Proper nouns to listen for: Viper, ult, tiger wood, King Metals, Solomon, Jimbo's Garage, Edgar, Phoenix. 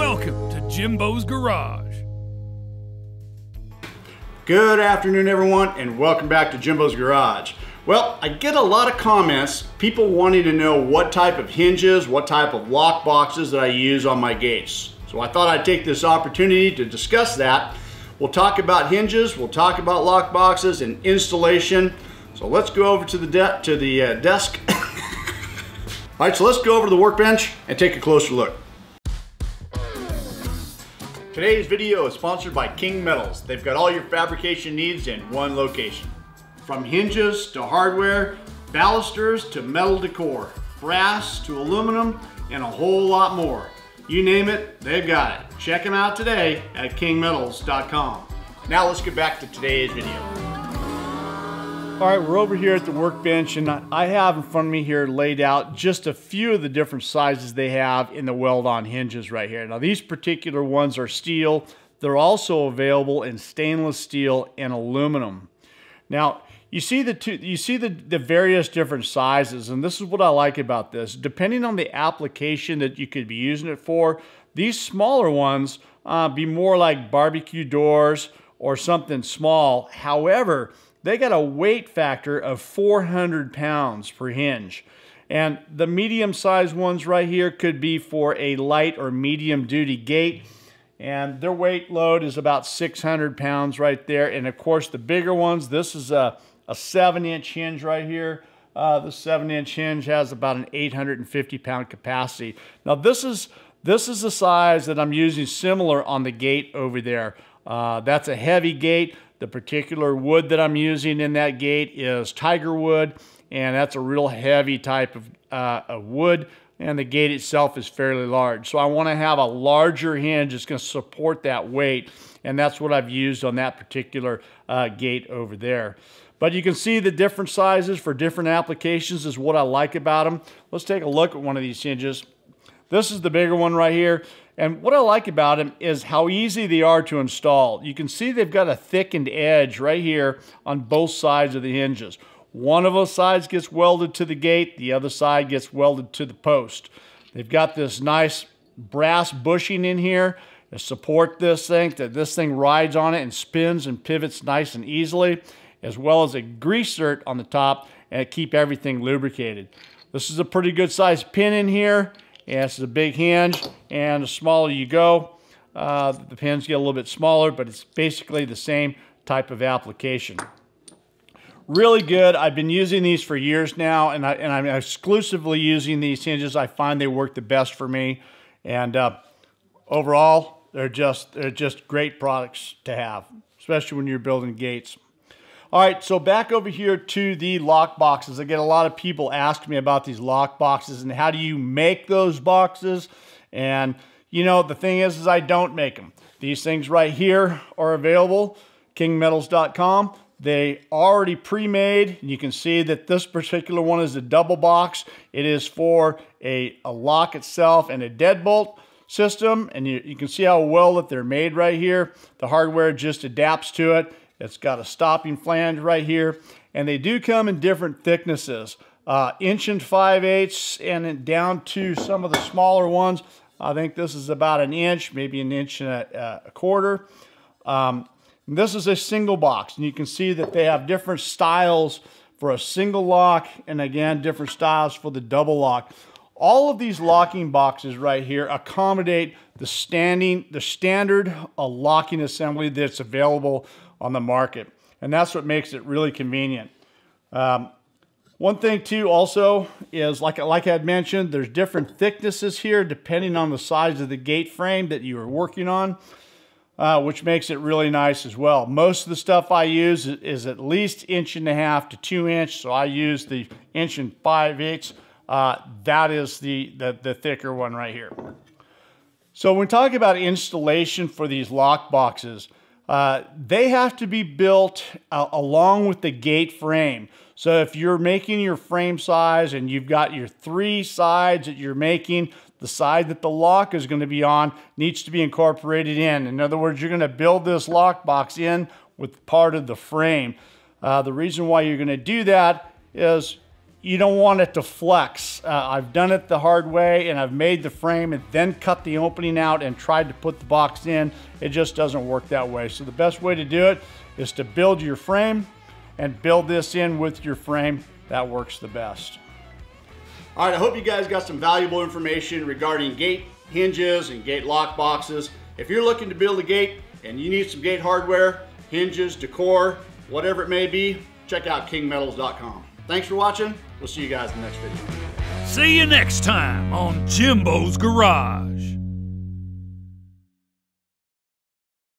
Welcome to Jimbo's Garage. Good afternoon, everyone, and welcome back to Jimbo's Garage. Well, I get a lot of comments, people wanting to know what type of hinges, what type of lock boxes that I use on my gates. So I thought I'd take this opportunity to discuss that. We'll talk about hinges, we'll talk about lock boxes and installation. So let's go over to the desk. All right, so let's go over to the workbench and take a closer look. Today's video is sponsored by King Metals. They've got all your fabrication needs in one location. From hinges to hardware, balusters to metal decor, brass to aluminum, and a whole lot more. You name it, they've got it. Check them out today at kingmetals.com. Now let's get back to today's video. All right, we're over here at the workbench, and I have in front of me here laid out just a few of the different sizes they have in the weld-on hinges right here. Now, these particular ones are steel. They're also available in stainless steel and aluminum. Now, you see the various different sizes, and this is what I like about this. Depending on the application that you could be using it for, these smaller ones be more like barbecue doors or something small. However, they got a weight factor of 400 pounds per hinge. And the medium-sized ones right here could be for a light or medium-duty gate. And their weight load is about 600 pounds right there. And, of course, the bigger ones, this is a 7-inch hinge right here. The 7-inch hinge has about an 850-pound capacity. Now, this is the size that I'm using similar on the gate over there. That's a heavy gate. The particular wood that I'm using in that gate is tiger wood, and that's a real heavy type of wood, and the gate itself is fairly large. So I want to have a larger hinge that's going to support that weight, and that's what I've used on that particular gate over there. But you can see the different sizes for different applications is what I like about them. Let's take a look at one of these hinges. This is the bigger one right here. And what I like about them is how easy they are to install. You can see they've got a thickened edge right here on both sides of the hinges. One of those sides gets welded to the gate, the other side gets welded to the post. They've got this nice brass bushing in here to support this thing, that this thing rides on it and spins and pivots nice and easily, as well as a grease cert on the top and keep everything lubricated. This is a pretty good sized pin in here. Yeah, this is a big hinge, and the smaller you go, the pins get a little bit smaller, but it's basically the same type of application. Really good. I've been using these for years now, and I'm exclusively using these hinges. I find they work the best for me, and overall, they're just great products to have, especially when you're building gates. All right, so back over here to the lock boxes. I get a lot of people ask me about these lock boxes and how do you make those boxes? And, you know, the thing is I don't make them. These things right here are available, kingmetals.com. They already pre-made. You can see that this particular one is a double box. It is for a lock itself and a deadbolt system. And you can see how well that they're made right here. The hardware just adapts to it. It's got a stopping flange right here, and they do come in different thicknesses, inch and 5/8 and down to some of the smaller ones. I think this is about an inch, maybe an inch and a quarter. This is a single box, and you can see that they have different styles for a single lock and, again, different styles for the double lock. All of these locking boxes right here accommodate the standard locking assembly that's available on the market, and that's what makes it really convenient. One thing too also is, like I had mentioned, there's different thicknesses here depending on the size of the gate frame that you are working on, which makes it really nice as well. Most of the stuff I use is at least 1.5 to 2 inch, so I use the 1 5/8. That is the thicker one right here. So when talking about installation for these lock boxes, they have to be built along with the gate frame. So if you're making your frame size and you've got your 3 sides that you're making, the side that the lock is going to be on needs to be incorporated in. In other words, you're going to build this lock box in with part of the frame. The reason why you're going to do that is You don't want it to flex. I've done it the hard way, and I've made the frame and then cut the opening out and tried to put the box in. It just doesn't work that way. So the best way to do it is to build your frame and build this in with your frame. That works the best. All right, I hope you guys got some valuable information regarding gate hinges and gate lock boxes. If you're looking to build a gate and you need some gate hardware, hinges, decor, whatever it may be, check out kingmetals.com. Thanks for watching. We'll see you guys in the next video. See you next time on Jimbo's Garage.